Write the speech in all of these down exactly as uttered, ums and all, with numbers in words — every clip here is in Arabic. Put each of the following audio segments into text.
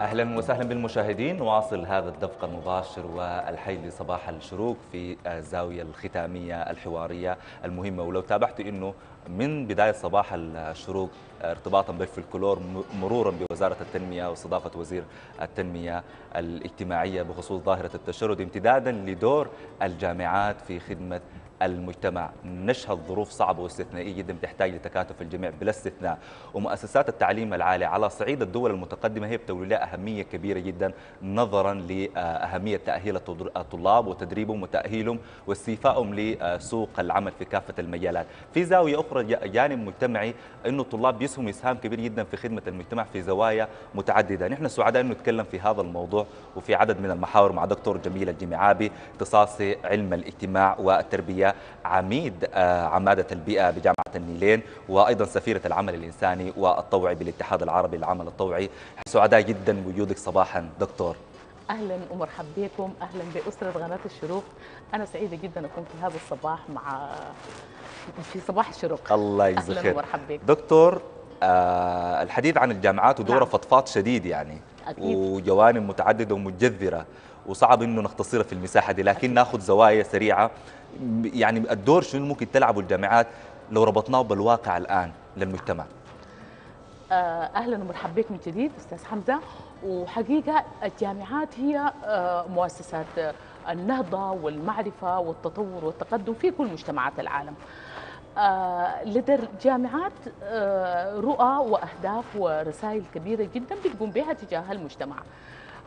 أهلا وسهلا بالمشاهدين. واصل هذا الدفق المباشر والحي لصباح الشروق في الزاوية الختامية الحوارية المهمة. ولو تابعت أنه من بداية صباح الشروق ارتباطا بالفلكلور مرورا بوزارة التنمية واستضافة وزير التنمية الاجتماعية بخصوص ظاهرة التشرد، امتدادا لدور الجامعات في خدمة المجتمع، نشهد ظروف صعبة واستثنائية جدا تحتاج لتكاتف الجميع بلا استثناء، ومؤسسات التعليم العالي على صعيد الدول المتقدمة هي بتولي لها أهمية كبيرة جدا نظرا لأهمية تأهيل الطلاب وتدريبهم وتأهيلهم واستيفائهم لسوق العمل في كافة المجالات. في زاوية أخرى جانب مجتمعي أنه الطلاب بيسهم إسهام كبير جدا في خدمة المجتمع في زوايا متعددة. نحن سعداء أنه نتكلم في هذا الموضوع وفي عدد من المحاور مع دكتور جميلة الجميعابي، اختصاصي علم الاجتماع والتربية، عميد عمادة البيئة بجامعة النيلين، وأيضا سفيرة العمل الإنساني والطوعي بالاتحاد العربي للعمل الطوعي. سعداء جدا بوجودك صباحا دكتور. أهلا ومرحبا بكم، أهلا بأسرة قناة الشروق. أنا سعيدة جدا أكون في هذا الصباح مع في صباح الشروق. الله يجزيك خير. أهلا ومرحبا بك دكتور. آه الحديث عن الجامعات ودوره نعم. فضفاض شديد يعني أكيد. وجوانب متعددة ومتجذرة وصعب إنه نختصرها في المساحة دي، لكن أكيد. ناخذ زوايا سريعة. يعني الدور شنو ممكن تلعبه الجامعات لو ربطناه بالواقع الآن للمجتمع؟ أهلا ومرحبا بك من جديد أستاذ حمزة. وحقيقة الجامعات هي مؤسسات النهضة والمعرفة والتطور والتقدم في كل مجتمعات العالم. لدى الجامعات رؤى وأهداف ورسائل كبيرة جدا بتقوم بها تجاه المجتمع.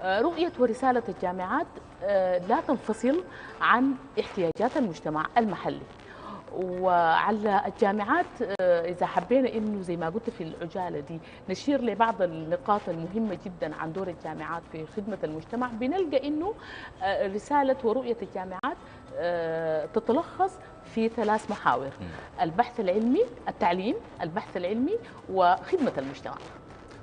رؤية ورسالة الجامعات لا تنفصل عن احتياجات المجتمع المحلي، وعلى الجامعات إذا حبينا إنه زي ما قلت في العجالة دي نشير لبعض النقاط المهمة جدا عن دور الجامعات في خدمة المجتمع، بنلقى إنه رسالة ورؤية الجامعات تتلخص في ثلاث محاور: البحث العلمي، التعليم، البحث العلمي، وخدمة المجتمع.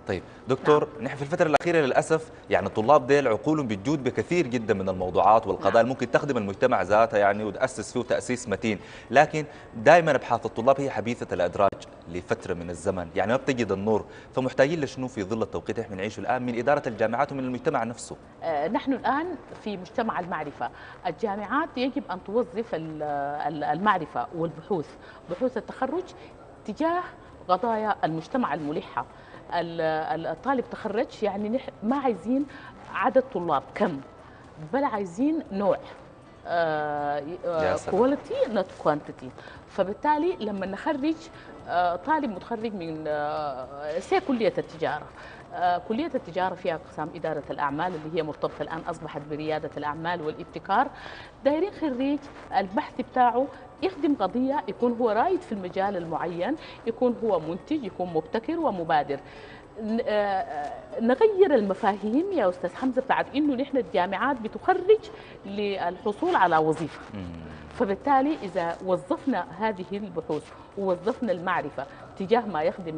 طيب دكتور، نعم. نحن في الفترة الأخيرة للأسف يعني الطلاب ديل عقولهم بتجود بكثير جدا من الموضوعات والقضايا نعم. ممكن تخدم المجتمع ذاته يعني وتأسس فيه تأسيس متين، لكن دائما أبحاث الطلاب هي حبيثة الأدراج لفترة من الزمن، يعني ما بتجد النور، فمحتاجين لشنو في ظل التوقيت احنا بنعيشه الآن من إدارة الجامعات ومن المجتمع نفسه؟ آه نحن الآن في مجتمع المعرفة، الجامعات يجب أن توظف المعرفة والبحوث، بحوث التخرج تجاه قضايا المجتمع الملحة. الطالب تخرج يعني نحن ما عايزين عدد طلاب كم، بل عايزين نوع كواليتي نوت كوانتيتي. فبالتالي لما نخرج طالب متخرج من سي كلية التجارة، كلية التجارة فيها اقسام إدارة الأعمال اللي هي مرتبطة الآن أصبحت بريادة الأعمال والابتكار، دايرين خريج البحث بتاعه يخدم قضية، يكون هو رائد في المجال المعين، يكون هو منتج، يكون مبتكر ومبادر. نغير المفاهيم يا أستاذ حمزة بتاعت إنه نحن الجامعات بتخرج للحصول على وظيفة، فبالتالي إذا وظفنا هذه البحوث ووظفنا المعرفة تجاه ما يخدم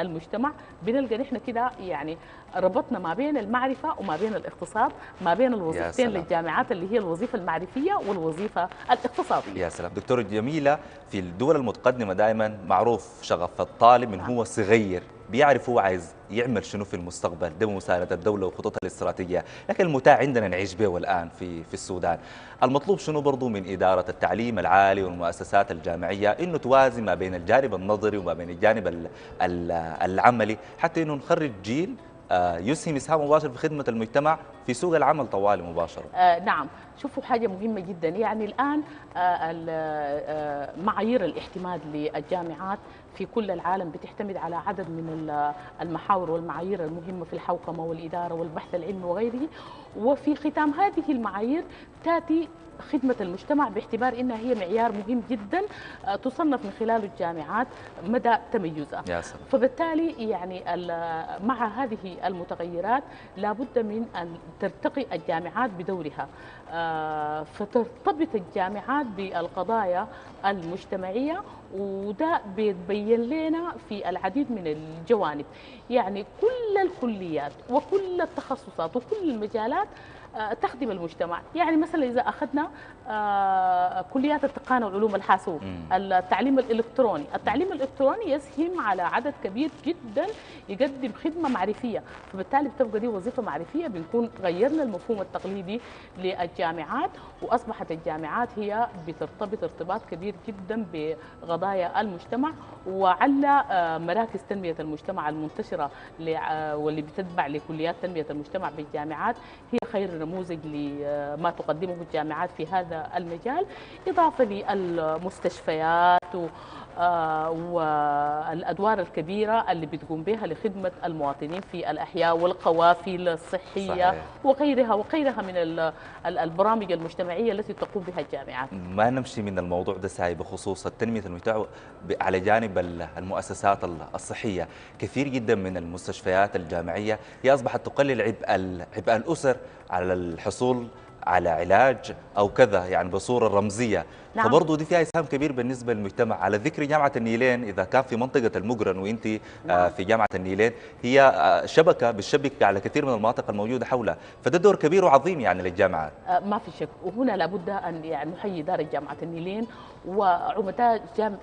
المجتمع بنلقى نحن كده يعني ربطنا ما بين المعرفة وما بين الاقتصاد، ما بين الوظيفتين للجامعات اللي هي الوظيفة المعرفية والوظيفة الاقتصادية. يا سلام دكتورة جميلة، في الدول المتقدمة دائما معروف شغف الطالب من هو صغير، بيعرف هو عايز يعمل شنو في المستقبل، ده مساندة الدولة وخططها الاستراتيجية، لكن المتاع عندنا نعيش به الآن في في السودان. المطلوب شنو برضو من إدارة التعليم العالي والمؤسسات الجامعية إنه توازن ما بين الجانب النظري وما بين الجانب العملي، حتى إنه نخرج جيل يسهم إسهام مباشر في خدمة المجتمع في سوق العمل طوال مباشرة. آه نعم، شوفوا حاجة مهمة جدا، يعني الآن آه معايير الاعتماد للجامعات في كل العالم بتعتمد على عدد من المحاور والمعايير المهمة في الحوكمة والإدارة والبحث العلمي وغيره، وفي ختام هذه المعايير تأتي خدمة المجتمع باعتبار أنها هي معيار مهم جدا تصنف من خلال الجامعات مدى تميزها. فبالتالي يعني مع هذه المتغيرات لابد من أن ترتقي الجامعات بدورها، فترتبط الجامعات بالقضايا المجتمعية، وده بيبين لنا في العديد من الجوانب. يعني كل كل الكليات وكل التخصصات وكل المجالات تخدم المجتمع. يعني مثلا إذا أخذنا كليات التقنية والعلوم الحاسوب، التعليم الإلكتروني، التعليم الإلكتروني يسهم على عدد كبير جدا يقدم خدمة معرفية، فبالتالي بتبقى دي وظيفة معرفية. بنكون غيرنا المفهوم التقليدي للجامعات، وأصبحت الجامعات هي بترتبط ارتباط كبير جدا بقضايا المجتمع، وعلى مراكز تنمية المجتمع المنتشرة واللي بتتبع لكليات تنمية المجتمع بالجامعات هي خير نموذج لما تقدمه الجامعات في هذا المجال، إضافة للمستشفيات والأدوار الكبيرة اللي بتقوم بها لخدمة المواطنين في الأحياء والقوافل الصحية صحيح. وغيرها وغيرها من البرامج المجتمعية التي تقوم بها الجامعات. ما نمشي من الموضوع ده ساي بخصوص التنمية المجتمع على جانب المؤسسات الصحية. كثير جدا من المستشفيات الجامعية هي أصبحت تقلل عبء عبء الأسر على الحصول على علاج أو كذا يعني بصورة رمزية. نعم. فبرضه دي فيها إسهام كبير بالنسبة للمجتمع. على ذكر جامعة النيلين، إذا كان في منطقة المقرن وإنت نعم. في جامعة النيلين هي شبكة بتشبك على كثير من المناطق الموجودة حولها، فده دور كبير وعظيم يعني للجامعات. ما في شك، وهنا لابد أن يعني نحيي دار جامعة النيلين وعمداء جام...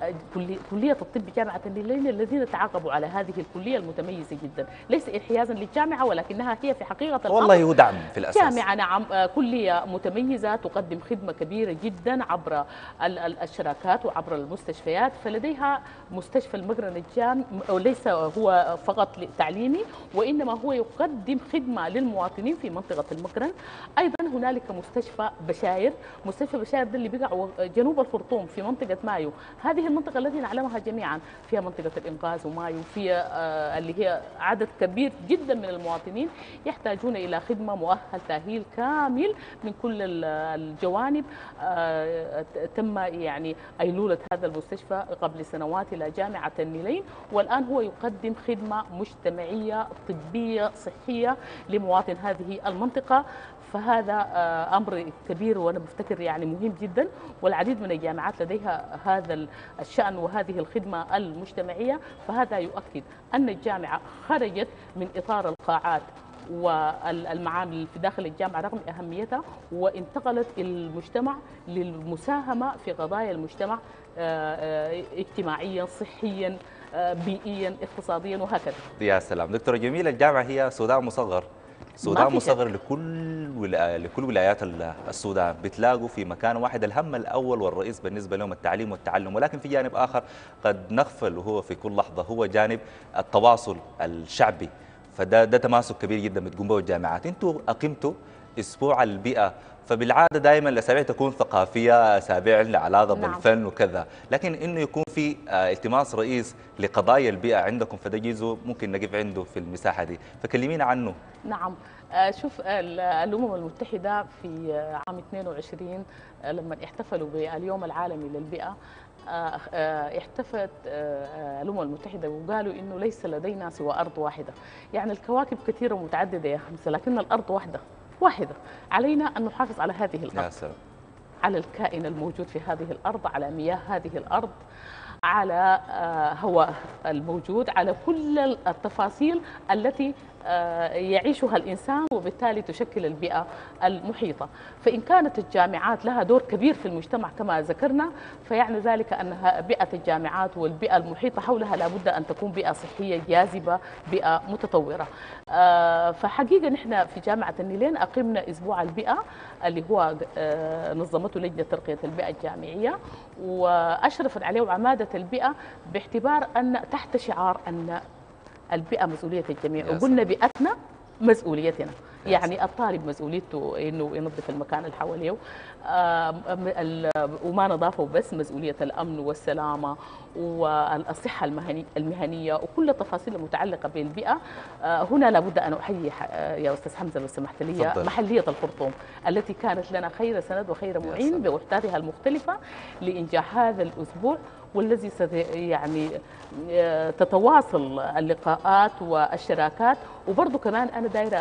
كلية الطب جامعة النيلين الذين تعاقبوا على هذه الكلية المتميزة جدا، ليس انحيازا للجامعة ولكنها هي في حقيقة الأمر والله هو دعم في الأساس. جامعة نعم كلية متميزة تقدم خدمة كبيرة جدا عبر الشراكات وعبر المستشفيات، فلديها مستشفى المقرن الجام ليس هو فقط تعليمي وإنما هو يقدم خدمة للمواطنين في منطقة المقرن. أيضا هنالك مستشفى بشاير، مستشفى بشاير ده اللي بيقع جنوب الخرطوم في منطقة مايو، هذه المنطقة التي نعلمها جميعا، فيها منطقة الإنقاذ ومايو، فيها اللي هي عدد كبير جدا من المواطنين يحتاجون إلى خدمة مؤهل تأهيل كامل من كل الجوانب. تم يعني أيلولة هذا المستشفى قبل سنوات إلى جامعة النيلين، والآن هو يقدم خدمة مجتمعية طبية صحية لمواطن هذه المنطقة، فهذا أمر كبير وأنا بفتكر يعني مهم جدا. والعديد من الجامعات لديها هذا الشأن وهذه الخدمة المجتمعية، فهذا يؤكد أن الجامعة خرجت من إطار القاعات والمعامل في داخل الجامعة رغم أهميتها، وانتقلت المجتمع للمساهمة في قضايا المجتمع اجتماعيا صحيا بيئيا اقتصاديا وهكذا. يا سلام دكتورة جميلة، الجامعة هي سودان مصغر، السودان مصغر لكل ولا... لكل ولايات السودان، بتلاقوا في مكان واحد الهم الاول والرئيس بالنسبه لهم التعليم والتعلم، ولكن في جانب اخر قد نغفل وهو في كل لحظه هو جانب التواصل الشعبي، فده ده تماسك كبير جدا بتقوم به الجامعات. انتوا اقمتوا اسبوع البيئه، فبالعاده دائما الاسابيع تكون ثقافيه، اسابيع لها علاقه نعم. بالفن وكذا، لكن انه يكون في التماس رئيس لقضايا البيئه عندكم فده جزء ممكن نقف عنده في المساحه دي، فكلمينا عنه. نعم شوف، الامم المتحده في عام اثنين وعشرين لما احتفلوا باليوم العالمي للبيئه احتفت الامم المتحده وقالوا انه ليس لدينا سوى ارض واحده، يعني الكواكب كثيره متعدده يا حمزه لكن الارض واحده واحدة، علينا أن نحافظ على هذه الأرض، على الكائن الموجود في هذه الأرض، على مياه هذه الأرض، على هواء الموجود، على كل التفاصيل التي يعيشها الإنسان وبالتالي تشكل البيئة المحيطة. فإن كانت الجامعات لها دور كبير في المجتمع كما ذكرنا، فيعني ذلك أنها بيئة الجامعات والبيئة المحيطة حولها لابد أن تكون بيئة صحية جاذبة، بيئة متطورة. فحقيقة نحن في جامعة النيلين أقمنا أسبوع البيئة اللي هو نظمته لجنة ترقية البيئة الجامعية، وأشرفت عليه وعمادة البيئة باعتبار أن تحت شعار أن البيئة مسؤولية الجميع، وقلنا بيئتنا مسؤوليتنا، يعني الطالب مسؤوليته انه ينظف المكان اللي حواليه وما نظافه بس، مسؤولية الامن والسلامة والصحة المهنية وكل التفاصيل المتعلقة بالبيئة. هنا لابد ان احيي يا استاذ حمزة لو سمحت لي محلية الخرطوم التي كانت لنا خير سند وخير معين بوحداتها المختلفة لانجاح هذا الاسبوع، والذي يعني تتواصل اللقاءات والشراكات. وبرضه كمان أنا دايرة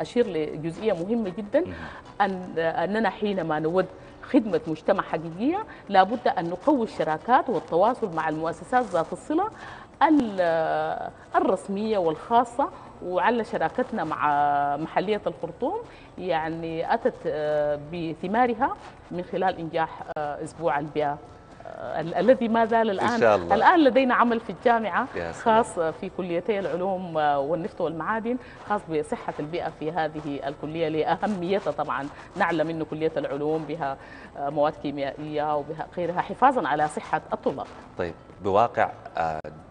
أشير لجزئية مهمة جدا، أن أننا حينما نود خدمة مجتمع حقيقية لابد أن نقوي الشراكات والتواصل مع المؤسسات ذات الصلة الرسمية والخاصة، وعلى شراكتنا مع محلية الخرطوم يعني أتت بثمارها من خلال إنجاح أسبوع البيئة الذي ما زال الآن إن شاء الله. الآن لدينا عمل في الجامعة خاص في كليتي العلوم والنفط والمعادن خاص بصحة البيئة في هذه الكلية لأهميتها. طبعا نعلم أن كلية العلوم بها مواد كيميائية وبها غيرها حفاظا على صحة الطلاب. طيب بواقع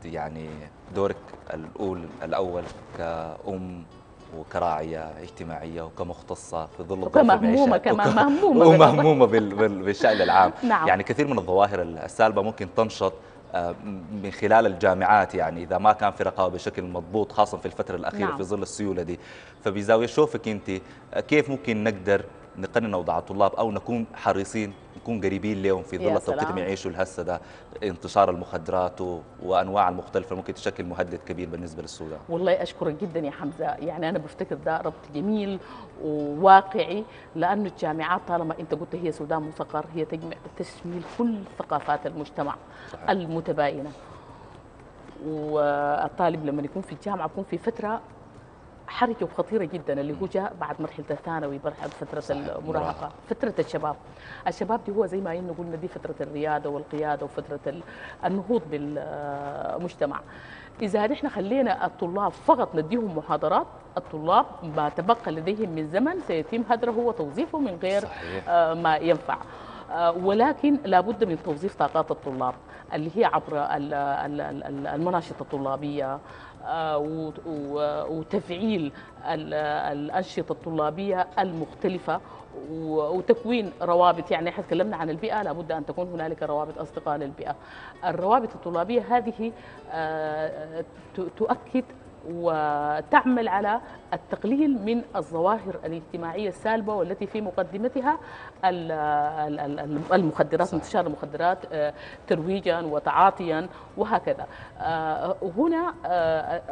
يعني دورك الأول الأول كأم وكراعية اجتماعية وكمختصة في ظل الظروف المعيشية كمان مهمومة ومهمومة بالشأن العام. نعم. يعني كثير من الظواهر السالبة ممكن تنشط من خلال الجامعات، يعني إذا ما كان في رقابة بشكل مضبوط خاصة في الفترة الأخيرة. نعم. في ظل السيولة دي، فبزاوية شوفك أنت كيف ممكن نقدر نقنن أوضاع الطلاب أو نكون حريصين نكون قريبين لهم في ظل التوقيت اللي يعيشوا الهسه ده، انتشار المخدرات وانواع المختلفه ممكن تشكل مهدد كبير بالنسبه للسودان. والله اشكرك جدا يا حمزه، يعني انا بفتكر ده ربط جميل وواقعي، لانه الجامعات طالما انت قلت هي سودان مستقر هي تجمع تشمل كل ثقافات المجتمع. صحيح. المتباينه. والطالب لما يكون في الجامعه يكون في فتره حركة وخطيرة جدا اللي هو جاء بعد مرحلة الثانوي، بعد فترة المراهقة، فترة الشباب. الشباب دي هو زي ما إنه قلنا دي فترة الريادة والقيادة وفترة النهوض بالمجتمع. إذا نحن خلينا الطلاب فقط نديهم محاضرات، الطلاب ما تبقى لديهم من زمن سيتم هدره وتوظيفه من غير آه ما ينفع. آه ولكن لابد من توظيف طاقات الطلاب اللي هي عبر المناشطة الطلابية وتفعيل الأنشطة الطلابية المختلفة وتكوين روابط. يعني احنا تكلمنا عن البيئة، لابد أن تكون هنالك روابط أصدقاء للبيئة. الروابط الطلابية هذه تؤكد وتعمل على التقليل من الظواهر الاجتماعية السالبة والتي في مقدمتها المخدرات، انتشار المخدرات ترويجا وتعاطيا وهكذا. هنا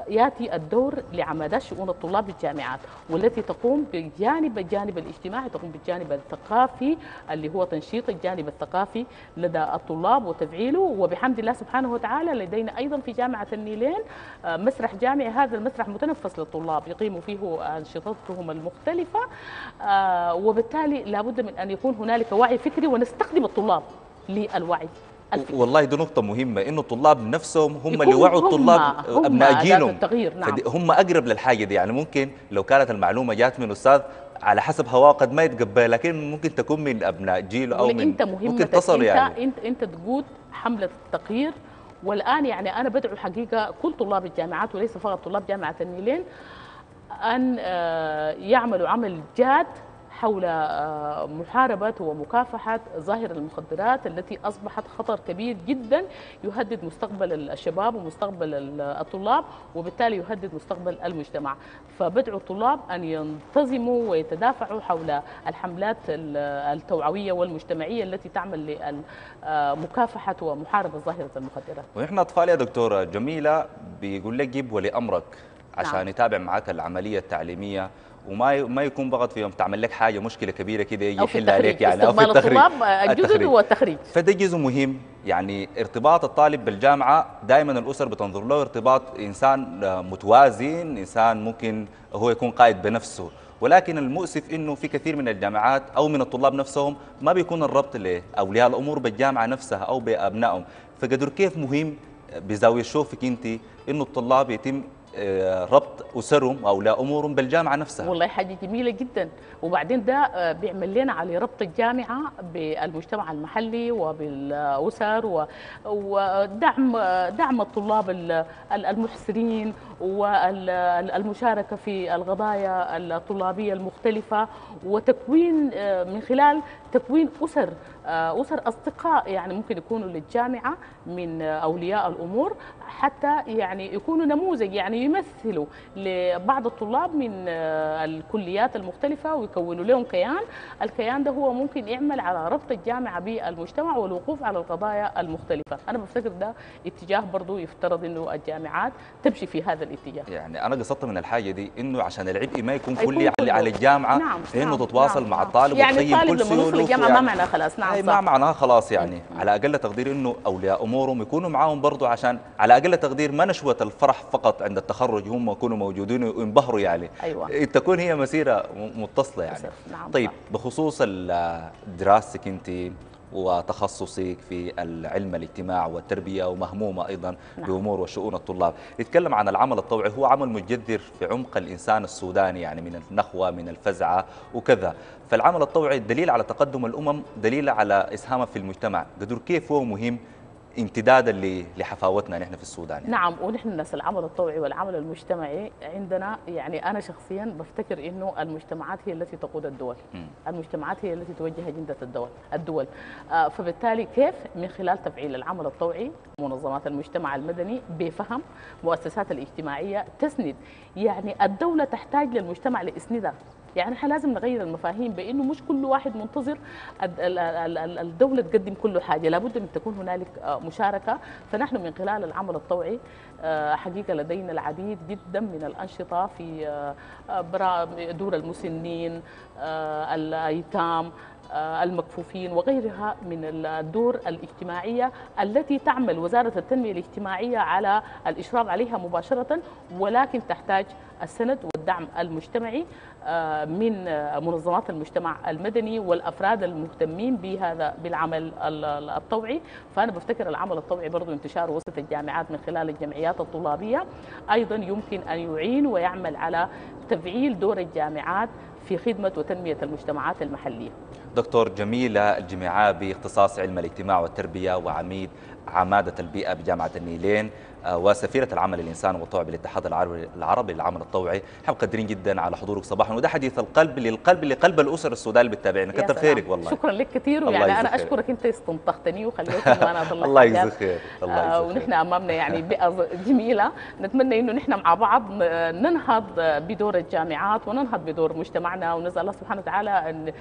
يأتي الدور لعمادات شؤون الطلاب بالجامعات والتي تقوم بجانب الجانب الاجتماعي تقوم بالجانب الثقافي اللي هو تنشيط الجانب الثقافي لدى الطلاب وتفعيله. وبحمد الله سبحانه وتعالى لدينا أيضا في جامعة النيلين مسرح جامعي، هذا المسرح متنفس للطلاب يقيموا فيه أنشطتهم المختلفة. وبالتالي لابد من أن يكون هنالك وعي فكري ونستخدم الطلاب للوعي الفكري. والله دي نقطة مهمة، إنه الطلاب نفسهم هم اللي وعوا الطلاب أبناء جيلهم. نعم. هم أقرب للحاجة دي، يعني ممكن لو كانت المعلومة جات من أستاذ على حسب هواه قد ما يتقبلها، لكن ممكن تكون من أبناء جيله أو من أنت ممكن تصل يعني. أنت أنت تقود حملة التغيير. والآن يعني أنا بدعو حقيقة كل طلاب الجامعات وليس فقط طلاب جامعة النيلين أن يعملوا عمل جاد حول محاربة ومكافحة ظاهرة المخدرات التي أصبحت خطر كبير جدا يهدد مستقبل الشباب ومستقبل الطلاب وبالتالي يهدد مستقبل المجتمع. فبدعو الطلاب أن ينتظموا ويتدافعوا حول الحملات التوعوية والمجتمعية التي تعمل لمكافحة ومحاربة ظاهرة المخدرات. ونحن أطفال يا دكتورة جميلة بيقول لك جيب ولي أمرك عشان نعم. يتابع معك العملية التعليمية وما ما يكون بغض في يوم تعمل لك حاجه مشكله كبيره كده يجي يحلها عليك، يعني او في التخريج الجزء هو التخريج. فده جزء مهم، يعني ارتباط الطالب بالجامعه دائما الاسر بتنظر له ارتباط انسان متوازن، انسان ممكن هو يكون قائد بنفسه، ولكن المؤسف انه في كثير من الجامعات او من الطلاب نفسهم ما بيكون الربط لاولياء الامور بالجامعه نفسها او بابنائهم. فقدر كيف مهم بزاويه شوفك انت انه الطلاب يتم ربط أسرهم أو لا أمورهم بالجامعة نفسها؟ والله حاجة جميلة جدا، وبعدين ده بيعمل لنا على ربط الجامعة بالمجتمع المحلي وبالأسر ودعم دعم الطلاب المحسنين والمشاركة في القضايا الطلابية المختلفة وتكوين من خلال تكوين أسر أسر أصدقاء يعني ممكن يكونوا للجامعة من أولياء الأمور حتى يعني يكونوا نموذج، يعني يمثلوا لبعض الطلاب من الكليات المختلفة ويكونوا لهم كيان. الكيان ده هو ممكن يعمل على ربط الجامعة بالمجتمع والوقوف على القضايا المختلفة. أنا بفتكر ده اتجاه برضو يفترض أنه الجامعات تمشي في هذا الاتجاه. يعني أنا قصدت من الحاجة دي أنه عشان العبء ما يكون كلي على الجامعة. نعم. لأنه تتواصل نعم. مع الطالب يعني وتخيل كل سيوله الجامعة يعني. ما معناها خلاص. نعم. ما معناها خلاص يعني على أقل تقدير أنه أولياء أمورهم يكونوا معاهم برضو عشان على اقل تقدير ما نشوه الفرح فقط عند التخرج، هم يكونوا موجودين وينبهروا يعني. أيوة. تكون هي مسيره متصله يعني. نعم. طيب بخصوص دراستك انت وتخصصك في العلم الاجتماع والتربيه ومهمومه ايضا نعم. بامور وشؤون الطلاب، نتكلم عن العمل الطوعي، هو عمل متجذر في عمق الانسان السوداني يعني من النخوه من الفزعه وكذا، فالعمل الطوعي دليل على تقدم الامم، دليل على اسهامه في المجتمع، قدر كيف هو مهم امتدادا لحفاوتنا نحن في السودان يعني. نعم، ونحن الناس العمل الطوعي والعمل المجتمعي عندنا يعني انا شخصيا بفتكر انه المجتمعات هي التي تقود الدول، م. المجتمعات هي التي توجه اجنده الدول الدول آه فبالتالي كيف من خلال تفعيل العمل الطوعي منظمات المجتمع المدني بفهم مؤسسات الاجتماعيه تسند، يعني الدوله تحتاج للمجتمع لاسندها، يعني احنا لازم نغير المفاهيم بانه مش كل واحد منتظر الدوله تقدم كل حاجه، لابد من تكون هنالك مشاركه، فنحن من خلال العمل الطوعي حقيقه لدينا العديد جدا من الانشطه في دور المسنين، الايتام، المكفوفين وغيرها من الدور الاجتماعية التي تعمل وزارة التنمية الاجتماعية على الإشراف عليها مباشرة، ولكن تحتاج السند والدعم المجتمعي من منظمات المجتمع المدني والأفراد المهتمين بهذا بالعمل الطوعي. فأنا بفتكر العمل الطوعي برضو انتشاره وسط الجامعات من خلال الجمعيات الطلابية أيضا يمكن أن يعين ويعمل على تفعيل دور الجامعات في خدمة وتنمية المجتمعات المحلية. دكتور جميلة الجميعابي، اختصاص علم الاجتماع والتربية وعميد عمادة البيئة بجامعة النيلين وسفيرة العمل الإنساني والطوعي بالاتحاد العربي للعمل الطوعي، احنا مقدرين جدا على حضورك صباحا، وده حديث القلب للقلب لقلب الأسر السودانية اللي بتتابعنا، كتر خيرك والله. شكرا لك كثير، ويعني أنا أشكرك أنت استنطقتني وخليتني وأنا أطلع الله يجزيك خير. آه ونحن أمامنا يعني بيئة جميلة، نتمنى إنه نحن مع بعض ننهض بدور الجامعات وننهض بدور مجتمعنا، ونسأل الله سبحانه وتعالى أن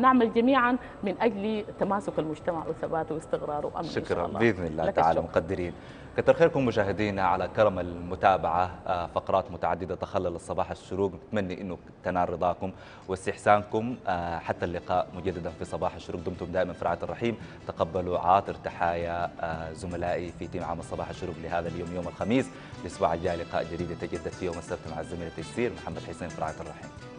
نعمل جميعا من أجل تماسك المجتمع وثباته واستقراره وأمنه. شكرا بإذن الله تعالى. مقدرين كتر خيركم مشاهدينا على كرم المتابعة، فقرات متعددة تخلل الصباح الشروق، نتمنى أنه تنال رضاكم واستحسانكم، حتى اللقاء مجددا في صباح الشروق، دمتم دائما في رعاية الرحيم. تقبلوا عاطر تحايا زملائي في تيم عمل صباح الشروق لهذا اليوم يوم الخميس، الأسبوع الجاي لقاء جديد يتجدد في يوم السبت مع الزميل تيسير محمد حسين في رعاية الرحيم.